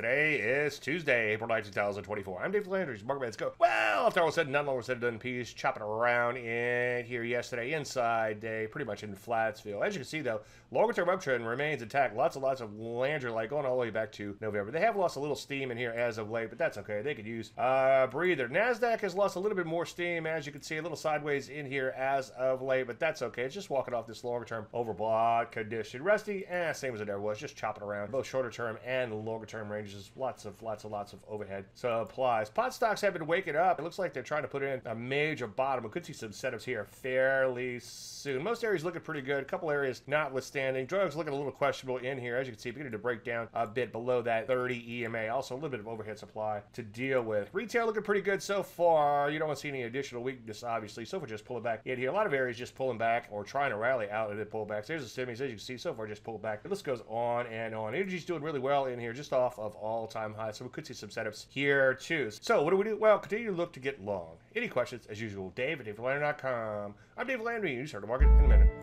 Today is Tuesday, April 9, 2024. I'm Dave Landry. Market Man's Go. Well, after all was said and done, all was said and done in peace. Chopping around in here yesterday, inside day, pretty much in Flatsville. As you can see, though, longer-term uptrend remains intact. Lots and lots of Landry light going all the way back to November. They have lost a little steam in here as of late, but that's okay. They could use a breather. NASDAQ has lost a little bit more steam, as you can see, a little sideways in here as of late, but that's okay. It's just walking off this longer-term overbought condition. Resty, same as it ever was, just chopping around both shorter-term and longer-term ranges. Lots of overhead supplies. Pot stocks have been waking up. It looks like they're trying to put in a major bottom. We could see some setups here fairly soon. Most areas looking pretty good. A couple areas notwithstanding. Drugs looking a little questionable in here. As you can see, beginning to break down a bit below that 30 EMA. Also a little bit of overhead supply to deal with. Retail looking pretty good so far. You don't want to see any additional weakness, obviously. So far just pulling back in here. A lot of areas just pulling back or trying to rally out of the pullbacks. There's the semis. As you can see, so far just pulled back. The list goes on and on. Energy's doing really well in here, just off of all-time high. So we could see some setups here too. So what do we do? Well, continue to look to get long. Any questions, as usual, Dave at DaveLandry.com. I'm Dave Landry. You start the market in a minute.